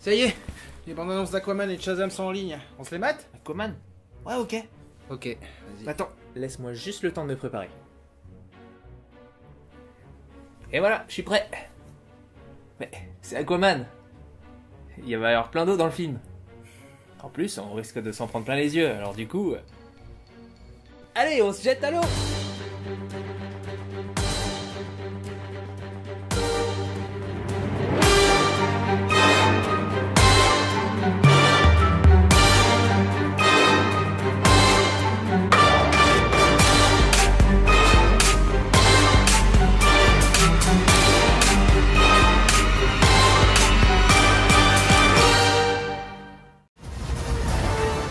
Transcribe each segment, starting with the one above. Ça y est, les bandes annonces d'Aquaman et de Shazam sont en ligne. On se les mate? Aquaman? Ouais, ok. Ok, vas-y. Attends, laisse-moi juste le temps de me préparer. Et voilà, je suis prêt. Mais c'est Aquaman. Il va y avoir plein d'eau dans le film. En plus, on risque de s'en prendre plein les yeux, alors du coup... Allez, on se jette à l'eau!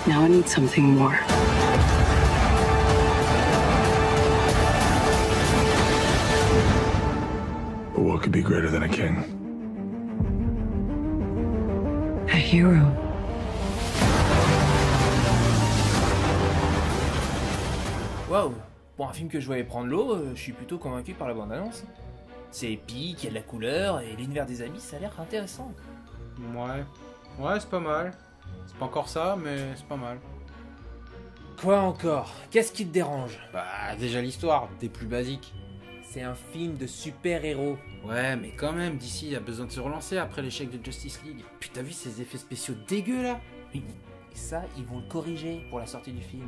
Now I need something more. But what could be greater than a king? A hero. Wow, pour un film que je voyais prendre l'eau, je suis plutôt convaincu par la bande-annonce. C'est épique, il y a de la couleur, et l'univers des amis, ça a l'air intéressant. Ouais, c'est pas mal. C'est pas encore ça, mais c'est pas mal. Quoi encore? Qu'est-ce qui te dérange? Bah, déjà l'histoire, des plus basiques. C'est un film de super-héros. Ouais, mais quand même, DC a besoin de se relancer après l'échec de Justice League. Puis t'as vu ces effets spéciaux dégueux, là? Et ça, ils vont le corriger pour la sortie du film.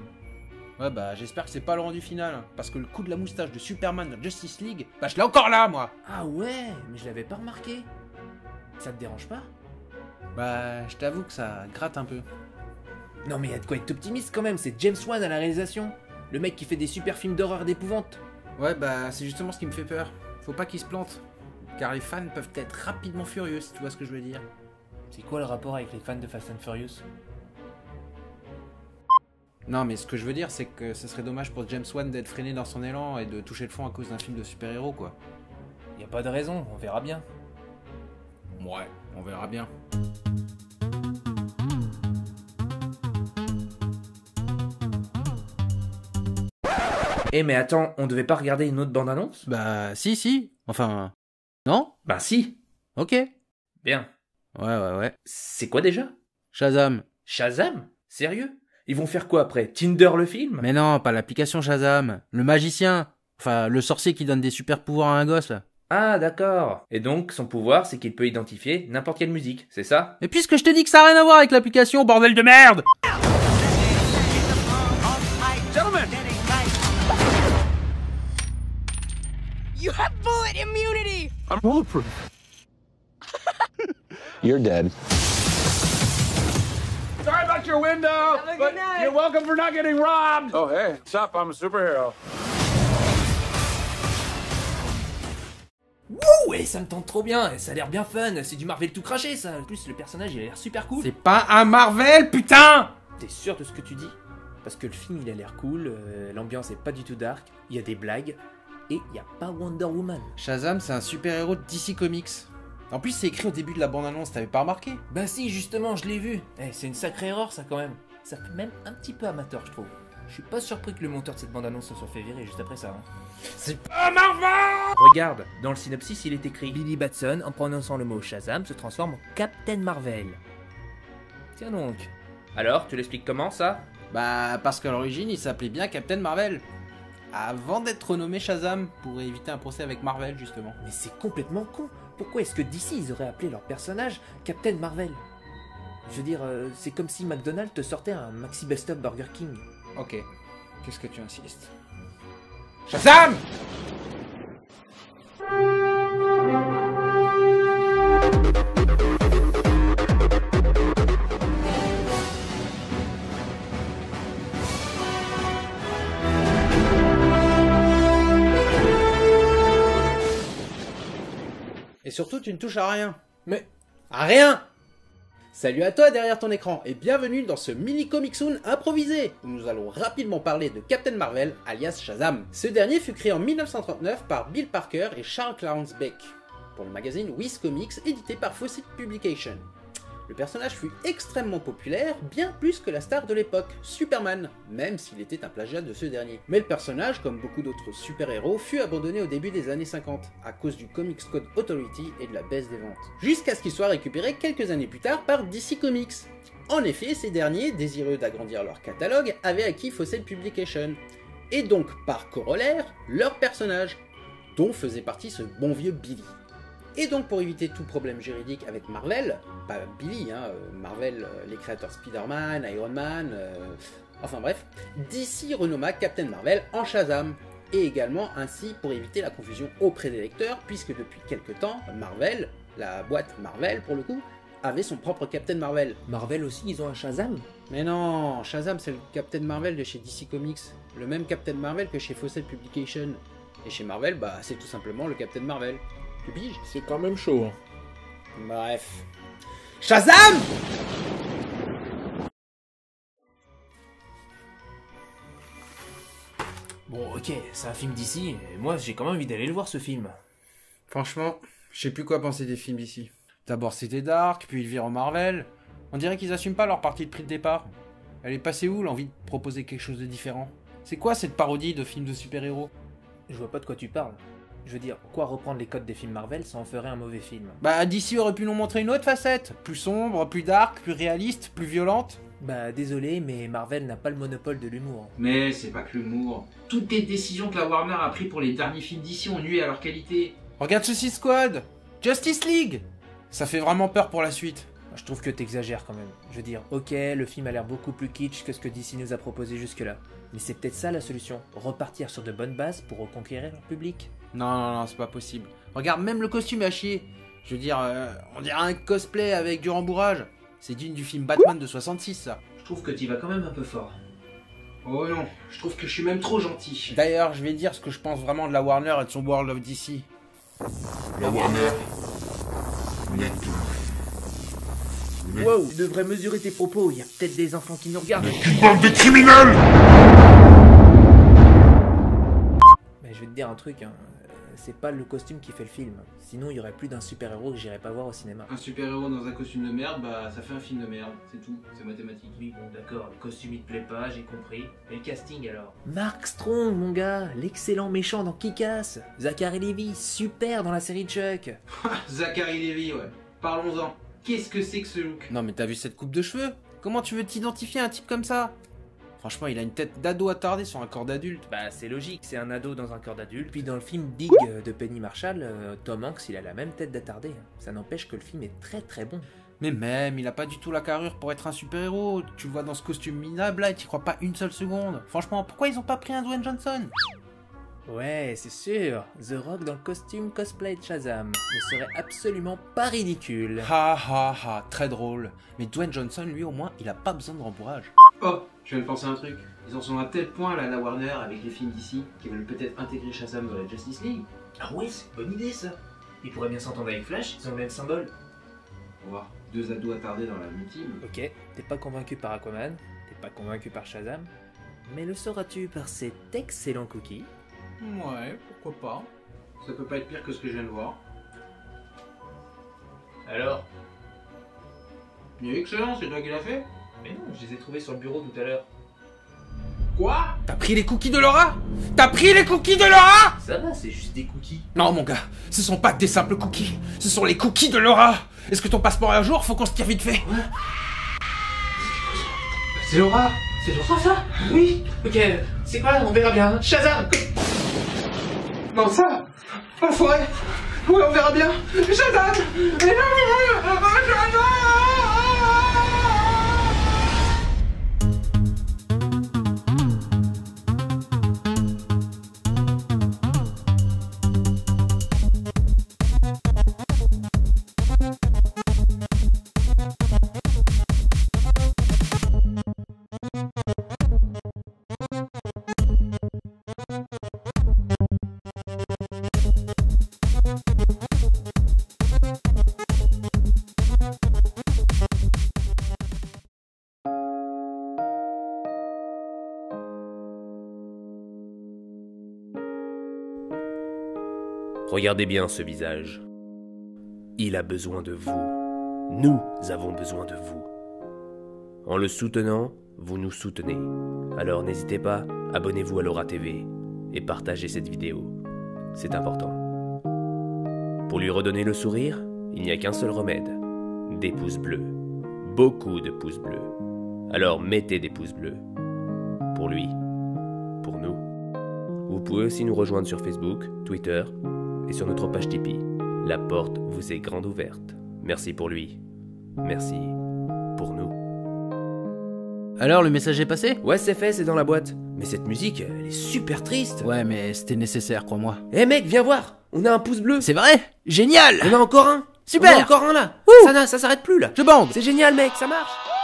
Ouais, bah, j'espère que c'est pas le rendu final. Parce que le coup de la moustache de Superman dans Justice League, bah, je l'ai encore là, moi! Ah ouais, mais je l'avais pas remarqué. Ça te dérange pas? Bah, je t'avoue que ça gratte un peu. Non mais y'a de quoi être optimiste quand même, c'est James Wan à la réalisation. Le mec qui fait des super films d'horreur et d'épouvante. Ouais bah, c'est justement ce qui me fait peur. Faut pas qu'il se plante. Car les fans peuvent être rapidement furieux, si tu vois ce que je veux dire. C'est quoi le rapport avec les fans de Fast and Furious? Non mais ce que je veux dire, c'est que ce serait dommage pour James Wan d'être freiné dans son élan et de toucher le fond à cause d'un film de super-héros, quoi. Y'a pas de raison, on verra bien. Ouais, on verra bien. Eh mais attends, on devait pas regarder une autre bande-annonce? Bah si, enfin... Non? Bah si. Ok. Bien. Ouais. C'est quoi déjà? Shazam. Shazam? Sérieux? Ils vont faire quoi après? Tinder le film? Mais non, pas l'application Shazam. Le magicien. Enfin, le sorcier qui donne des super pouvoirs à un gosse là. Ah, d'accord. Et donc, son pouvoir, c'est qu'il peut identifier n'importe quelle musique, c'est ça? Et puisque je te dis que ça n'a rien à voir avec l'application, bordel de merde! You have bullet immunity! I'm bulletproof. You're dead. Sorry about your window, but you're welcome for not getting robbed! Oh, hey, what's up? I'm a superhero. Wouh, et ça me tente trop bien, et ça a l'air bien fun, c'est du Marvel tout craché ça. En plus le personnage il a l'air super cool. C'est pas un Marvel, putain! T'es sûr de ce que tu dis? Parce que le film il a l'air cool, l'ambiance est pas du tout dark, il y a des blagues, et il y a pas Wonder Woman. Shazam c'est un super-héros de DC Comics. En plus c'est écrit au début de la bande-annonce, t'avais pas remarqué? Bah si, justement, je l'ai vu. Eh, c'est une sacrée erreur ça quand même. Ça fait même un petit peu amateur je trouve. Je suis pas surpris que le monteur de cette bande-annonce se soit fait virer juste après ça. Hein. C'est pas Marvel! Regarde, dans le synopsis, il est écrit « Billy Batson, en prononçant le mot Shazam, se transforme en Captain Marvel. » Tiens donc. Alors, tu l'expliques comment, ça? Bah, parce qu'à l'origine, il s'appelait bien Captain Marvel. Avant d'être renommé Shazam, pour éviter un procès avec Marvel, justement. Mais c'est complètement con. Pourquoi est-ce que DC, ils auraient appelé leur personnage Captain Marvel? Je veux dire, c'est comme si McDonald's te sortait un Maxi Best of Burger King. Ok, qu'est-ce que tu insistes? Shazam! Et surtout, tu ne touches à rien. Mais... à rien! Salut à toi derrière ton écran et bienvenue dans ce mini comic soon improvisé où nous allons rapidement parler de Captain Marvel alias Shazam. Ce dernier fut créé en 1939 par Bill Parker et Charles Clarence Beck pour le magazine Whiz Comics édité par Fawcett Publication. Le personnage fut extrêmement populaire, bien plus que la star de l'époque, Superman, même s'il était un plagiat de ce dernier. Mais le personnage, comme beaucoup d'autres super-héros, fut abandonné au début des années 50, à cause du Comics Code Authority et de la baisse des ventes. Jusqu'à ce qu'il soit récupéré quelques années plus tard par DC Comics. En effet, ces derniers, désireux d'agrandir leur catalogue, avaient acquis Fawcett Publication, et donc, par corollaire, leur personnage, dont faisait partie ce bon vieux Billy. Et donc pour éviter tout problème juridique avec Marvel, pas Billy, hein, Marvel, les créateurs Spider-Man, Iron-Man, enfin bref, DC renomma Captain Marvel en Shazam, et également ainsi pour éviter la confusion auprès des lecteurs, puisque depuis quelques temps, Marvel, la boîte Marvel pour le coup, avait son propre Captain Marvel. Marvel aussi, ils ont un Shazam? Mais non, Shazam c'est le Captain Marvel de chez DC Comics, le même Captain Marvel que chez Fawcett Publication. Et chez Marvel, bah c'est tout simplement le Captain Marvel. Tu piges? C'est quand même chaud. Bref. Shazam! Bon, ok, c'est un film d'ici, et moi j'ai quand même envie d'aller le voir ce film. Franchement, je sais plus quoi penser des films d'ici. D'abord c'était Dark, puis ils virent en Marvel. On dirait qu'ils assument pas leur partie de prix de départ. Elle est passée où l'envie de proposer quelque chose de différent? C'est quoi cette parodie de films de super-héros? Je vois pas de quoi tu parles. Je veux dire, pourquoi reprendre les codes des films Marvel, ça en ferait un mauvais film? Bah DC aurait pu nous montrer une autre facette, plus sombre, plus dark, plus réaliste, plus violente. Bah désolé, mais Marvel n'a pas le monopole de l'humour. Mais c'est pas que l'humour. Toutes les décisions que la Warner a prises pour les derniers films d'ici ont nué à leur qualité. Regarde Suicide Squad, Justice League. Ça fait vraiment peur pour la suite. Je trouve que t'exagères quand même. Je veux dire, ok, le film a l'air beaucoup plus kitsch que ce que DC nous a proposé jusque-là. Mais c'est peut-être ça la solution, repartir sur de bonnes bases pour reconquérir leur public. Non, non, non, c'est pas possible. Regarde, même le costume est à chier. Je veux dire, on dirait un cosplay avec du rembourrage. C'est digne du film Batman de 66, ça. Je trouve que t'y vas quand même un peu fort. Oh non, je trouve que je suis même trop gentil. D'ailleurs, je vais dire ce que je pense vraiment de la Warner et de son World of DC. La Warner, on a tout. Wow, tu devrais mesurer tes propos, il y a peut-être des enfants qui nous regardent. Une bande de criminels! Mais je vais te dire un truc, hein. C'est pas le costume qui fait le film. Sinon, il y aurait plus d'un super-héros que j'irais pas voir au cinéma. Un super-héros dans un costume de merde, bah ça fait un film de merde, c'est tout, c'est mathématique. Oui, bon, d'accord, le costume il te plaît pas, j'ai compris. Mais le casting alors? Mark Strong, mon gars, l'excellent méchant dans Kick-Ass. Zachary Levy, super dans la série Chuck. Zachary Levy, ouais, parlons-en. Qu'est-ce que c'est que ce look? Non mais t'as vu cette coupe de cheveux? Comment tu veux t'identifier à un type comme ça? Franchement, il a une tête d'ado attardée sur un corps d'adulte. Bah c'est logique, c'est un ado dans un corps d'adulte. Puis dans le film Big de Penny Marshall, Tom Hanks il a la même tête d'attardé. Ça n'empêche que le film est très très bon. Mais même, il a pas du tout la carrure pour être un super-héros. Tu le vois dans ce costume minable là et t'y crois pas une seule seconde. Franchement, pourquoi ils ont pas pris un Dwayne Johnson? Ouais, c'est sûr, The Rock dans le costume cosplay de Shazam ne serait absolument pas ridicule. Ha ha ha, très drôle. Mais Dwayne Johnson, lui au moins, il a pas besoin de rembourrage. Oh, je viens de penser à un truc. Ils en sont à tel point là, la Warner, avec les films d'ici, qui veulent peut-être intégrer Shazam dans la Justice League. Ah ouais, c'est une bonne idée ça. Ils pourraient bien s'entendre avec Flash, ils ont le même symbole. On va voir, deux ados attardés dans la même team. Ok, t'es pas convaincu par Aquaman, t'es pas convaincu par Shazam, mais le sauras-tu par cet excellent cookie? Ouais, pourquoi pas. Ça peut pas être pire que ce que je viens de voir. Alors? Il est excellent, c'est toi qui l'as fait? Mais non, je les ai trouvés sur le bureau tout à l'heure. Quoi? T'as pris les cookies de Laura? T'as pris les cookies de Laura? Ça va, c'est juste des cookies. Non mon gars, ce sont pas que des simples cookies. Ce sont les cookies de Laura. Est-ce que ton passeport est un jour? Faut qu'on se tire vite fait. Quoi? C'est Laura? C'est Laura ça? Oui. Ok, c'est quoi? On verra bien. Shazam! Non, ça, en forêt, ouais, on verra bien. Shazam! Regardez bien ce visage. Il a besoin de vous. Nous avons besoin de vous. En le soutenant, vous nous soutenez. Alors n'hésitez pas, abonnez-vous à Laura TV et partagez cette vidéo. C'est important. Pour lui redonner le sourire, il n'y a qu'un seul remède. Des pouces bleus. Beaucoup de pouces bleus. Alors mettez des pouces bleus. Pour lui. Pour nous. Vous pouvez aussi nous rejoindre sur Facebook, Twitter et sur notre page Tipeee. La porte vous est grande ouverte. Merci pour lui. Merci pour nous. Alors, le message est passé? Ouais, c'est fait, c'est dans la boîte. Mais cette musique, elle est super triste. Ouais, mais c'était nécessaire, crois-moi. Eh mec, viens voir! On a un pouce bleu! C'est vrai? Génial! On a encore un! Super! On a encore un là! Ouh. Ça s'arrête plus là! Je bande! C'est génial mec, ça marche!